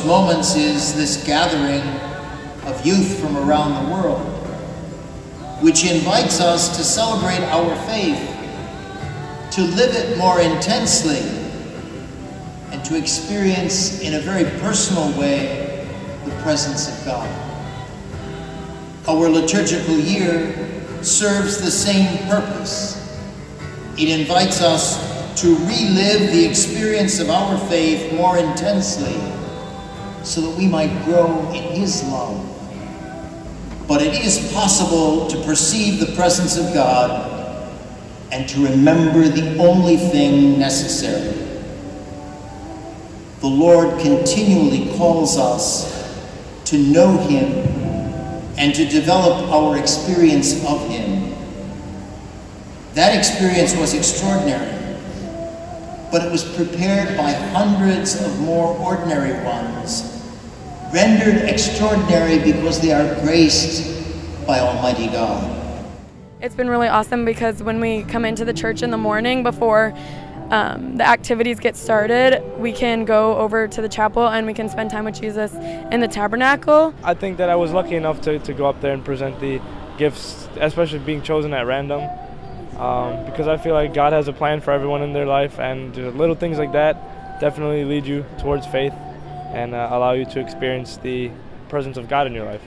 those moments is this gathering of youth from around the world, which invites us to celebrate our faith, to live it more intensely, and to experience in a very personal way the presence of God. Our liturgical year serves the same purpose. It invites us to relive the experience of our faith more intensely so that we might grow in His love. But it is possible to perceive the presence of God and to remember the only thing necessary. The Lord continually calls us to know Him and to develop our experience of Him. That experience was extraordinary, but it was prepared by hundreds of more ordinary ones, rendered extraordinary because they are graced by Almighty God. It's been really awesome because when we come into the church in the morning before the activities get started, we can go over to the chapel and we can spend time with Jesus in the tabernacle. I think that I was lucky enough to go up there and present the gifts, especially being chosen at random, because I feel like God has a plan for everyone in their life, and little things like that definitely lead you towards faith and allow you to experience the presence of God in your life.